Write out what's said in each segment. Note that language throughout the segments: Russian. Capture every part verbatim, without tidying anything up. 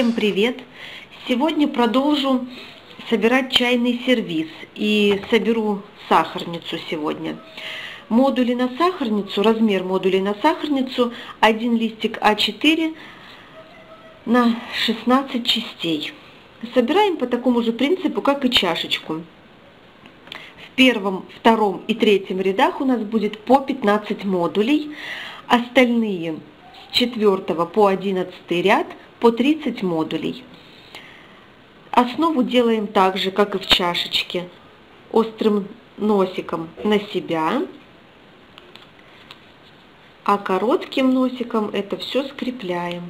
Всем привет! Сегодня продолжу собирать чайный сервиз и соберу сахарницу сегодня. Модули на сахарницу, размер модулей на сахарницу один листик А четыре на шестнадцать частей. Собираем по такому же принципу, как и чашечку. В первом, втором и третьем рядах у нас будет по пятнадцать модулей, остальные с четвёртого по одиннадцатый ряд по тридцать модулей. Основу делаем так же, как и в чашечке, острым носиком на себя, а коротким носиком это все скрепляем.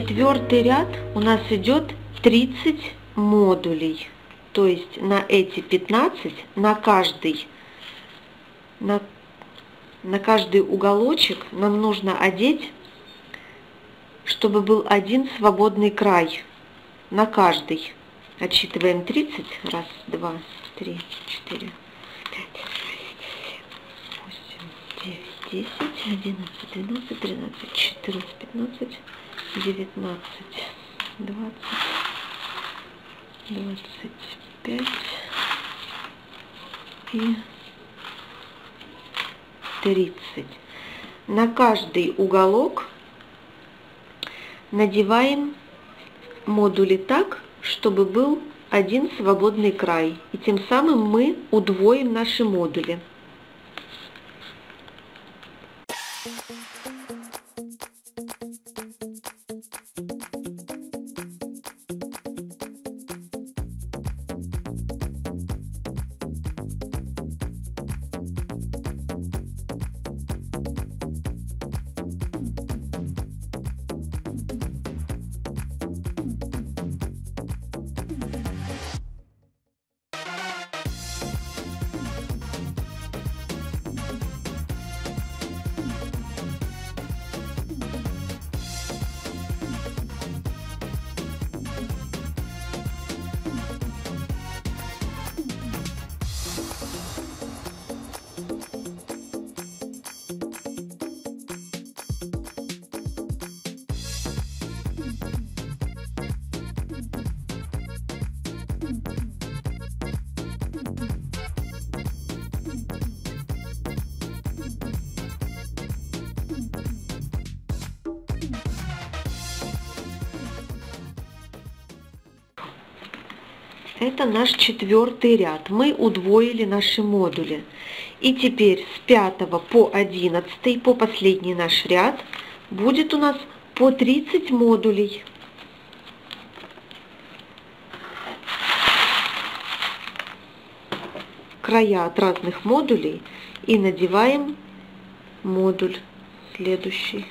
Четвертый ряд у нас идет тридцать модулей, то есть на эти пятнадцать, на каждый, на, на каждый уголочек нам нужно одеть, чтобы был один свободный край, на каждый. Отсчитываем тридцать, раз, два, три, четыре, пять, восемь, девять, десять, одиннадцать, двенадцать, тринадцать, четырнадцать, пятнадцать. девятнадцать, двадцать, двадцать пять и тридцать. На каждый уголок надеваем модули так, чтобы был один свободный край. И тем самым мы удвоим наши модули. Это наш четвертый ряд. Мы удвоили наши модули. И теперь с пятого по одиннадцатый, по последний наш ряд, будет у нас по тридцать модулей. Края от разных модулей и надеваем модуль следующий.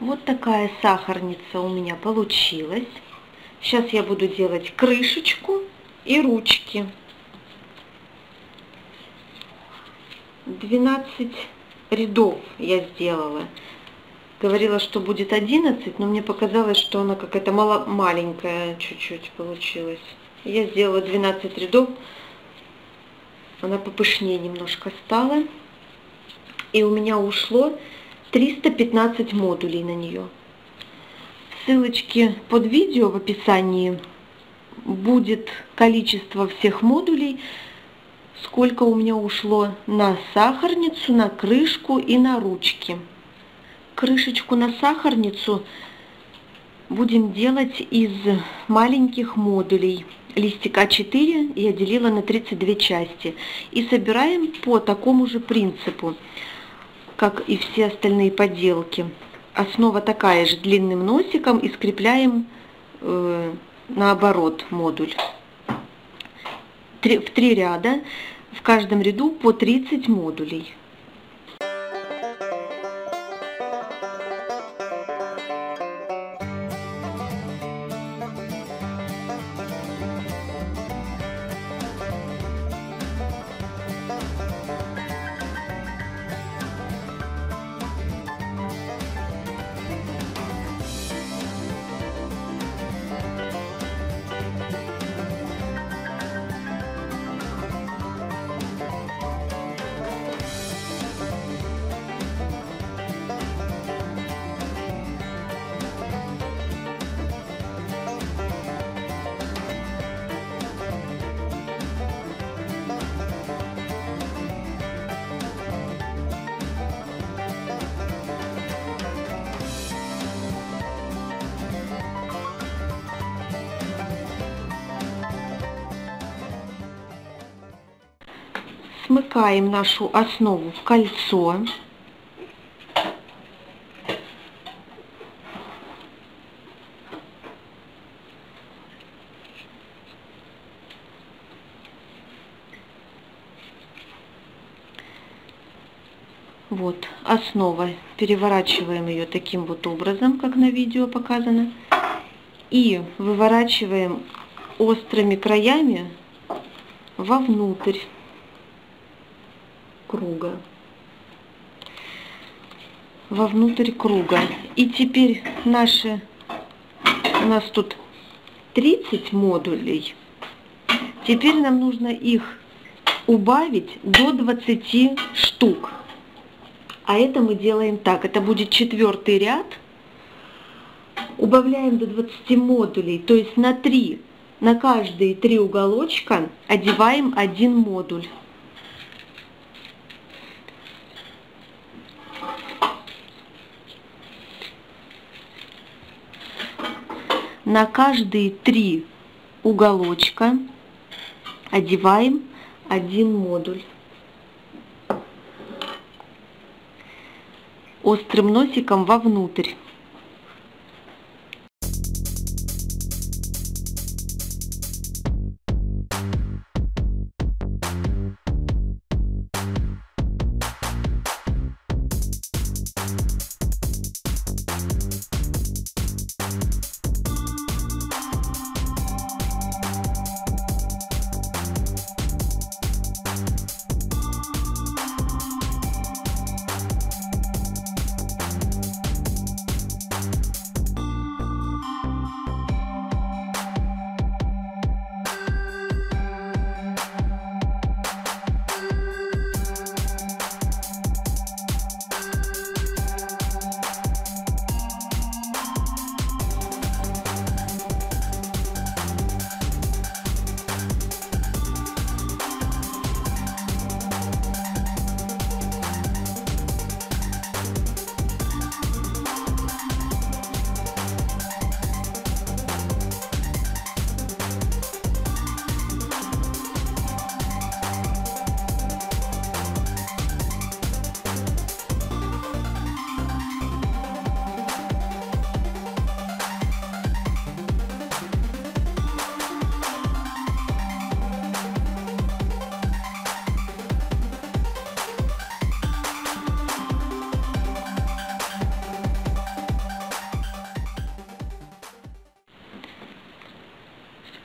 Вот такая сахарница у меня получилась. Сейчас я буду делать крышечку и ручки. двенадцать рядов я сделала. Говорила, что будет одиннадцать, но мне показалось, что она какая-то мало, маленькая чуть-чуть получилась. Я сделала двенадцать рядов. Она попышнее немножко стала. И у меня ушло триста пятнадцать модулей на нее. Ссылочки под видео в описании будет количество всех модулей, сколько у меня ушло на сахарницу, на крышку и на ручки. Крышечку на сахарницу будем делать из маленьких модулей. Листик А четыре я делила на тридцать две части. И собираем по такому же принципу, как и все остальные поделки. Основа такая же, длинным носиком, и скрепляем э, наоборот модуль. Три, в три ряда, в каждом ряду по тридцать модулей. Смыкаем нашу основу в кольцо. Вот основа. Переворачиваем ее таким вот образом, как на видео показано. И выворачиваем острыми краями вовнутрь. круга. Вовнутрь круга. И теперь наши, у нас тут тридцать модулей. Теперь нам нужно их убавить до двадцати штук. А это мы делаем так. Это будет четвертый ряд. Убавляем до двадцати модулей. То есть на три, на каждые три уголочка одеваем один модуль. На каждые три уголочка одеваем один модуль. Острым носиком вовнутрь.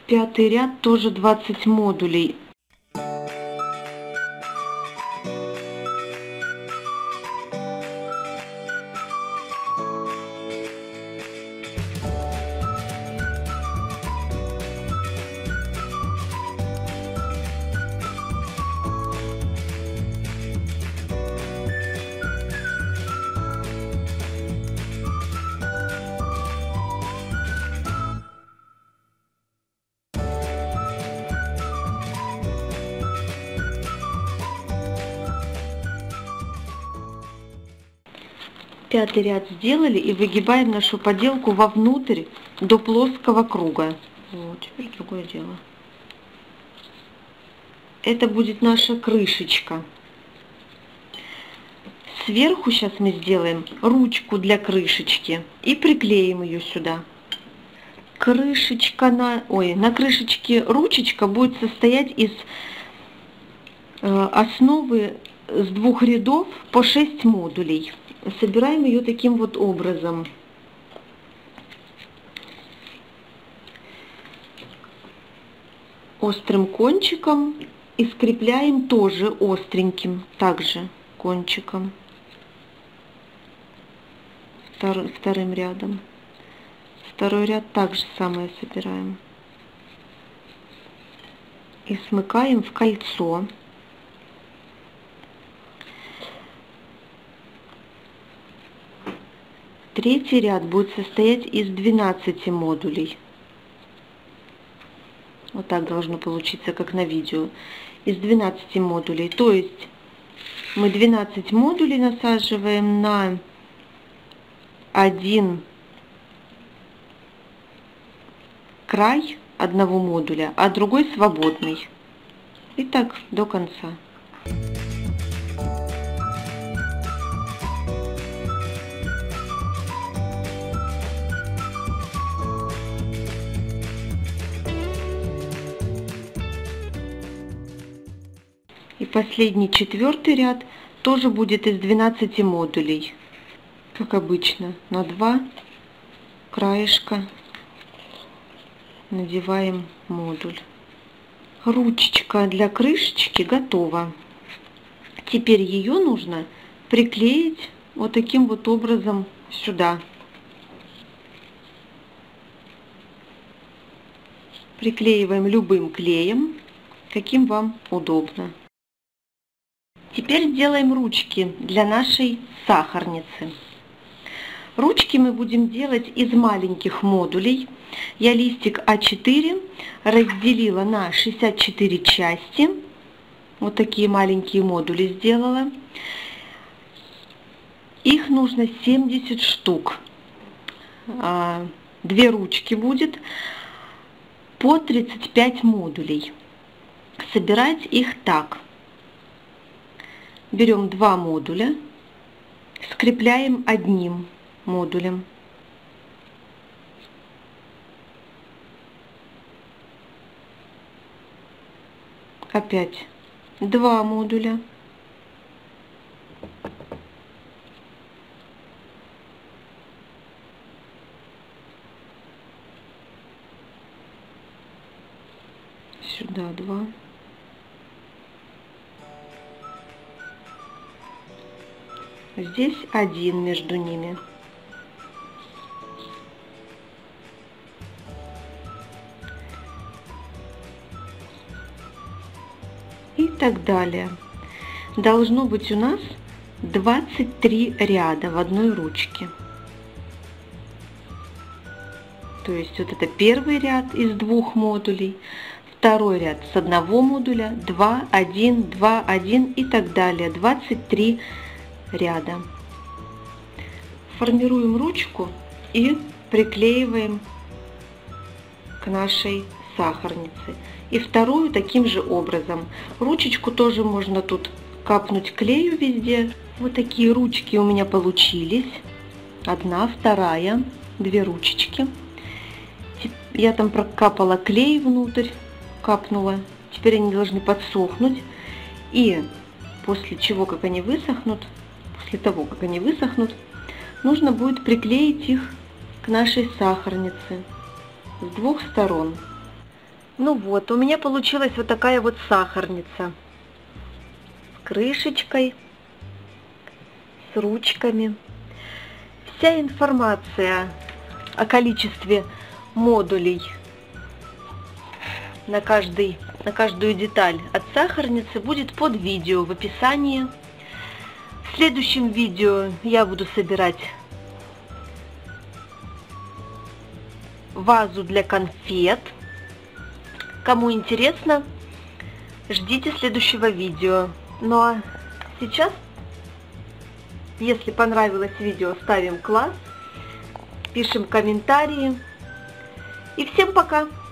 Пятый ряд тоже двадцать модулей. Пятый ряд сделали и выгибаем нашу поделку вовнутрь до плоского круга. Вот, теперь другое дело. Это будет наша крышечка. Сверху сейчас мы сделаем ручку для крышечки и приклеим ее сюда. Крышечка на, ой, на крышечке ручечка будет состоять из э, основы с двух рядов по шесть модулей. Собираем ее таким вот образом. Острым кончиком и скрепляем тоже остреньким, также кончиком. Вторым, вторым рядом. Второй ряд также самое собираем. И смыкаем в кольцо. Третий ряд будет состоять из двенадцати модулей. Вот так должно получиться, как на видео. Из двенадцати модулей. То есть мы двенадцать модулей насаживаем на один край одного модуля, а другой свободный. И так до конца. Последний четвертый ряд тоже будет из двенадцати модулей, как обычно, на два краешка надеваем модуль. Ручечка для крышечки готова. Теперь ее нужно приклеить вот таким вот образом сюда. Приклеиваем любым клеем, каким вам удобно. Теперь делаем ручки для нашей сахарницы. Ручки мы будем делать из маленьких модулей. Я листик а четыре разделила на шестьдесят четыре части. Вот такие маленькие модули сделала. Их нужно семьдесят штук. Две ручки будет по тридцать пять модулей. Собирать их так. Берем два модуля, скрепляем одним модулем. Опять два модуля. Сюда два. Здесь один между ними. И так далее. Должно быть у нас двадцать три ряда в одной ручке. То есть вот это первый ряд из двух модулей, второй ряд с одного модуля, два, один, два, один и так далее. двадцать три ряда. Формируем ручку и приклеиваем к нашей сахарнице. И вторую таким же образом. Ручечку тоже можно тут капнуть клею везде. Вот такие ручки у меня получились. Одна, вторая, две ручечки. Я там прокапала клей внутрь, капнула. Теперь они должны подсохнуть. И после чего, как они высохнут, после того, как они высохнут, нужно будет приклеить их к нашей сахарнице с двух сторон. Ну вот, у меня получилась вот такая вот сахарница с крышечкой, с ручками. Вся информация о количестве модулей на, каждый, на каждую деталь от сахарницы будет под видео в описании. В следующем видео я буду собирать вазу для конфет. Кому интересно, ждите следующего видео. Ну а сейчас, если понравилось видео, ставим класс, пишем комментарии. И всем пока!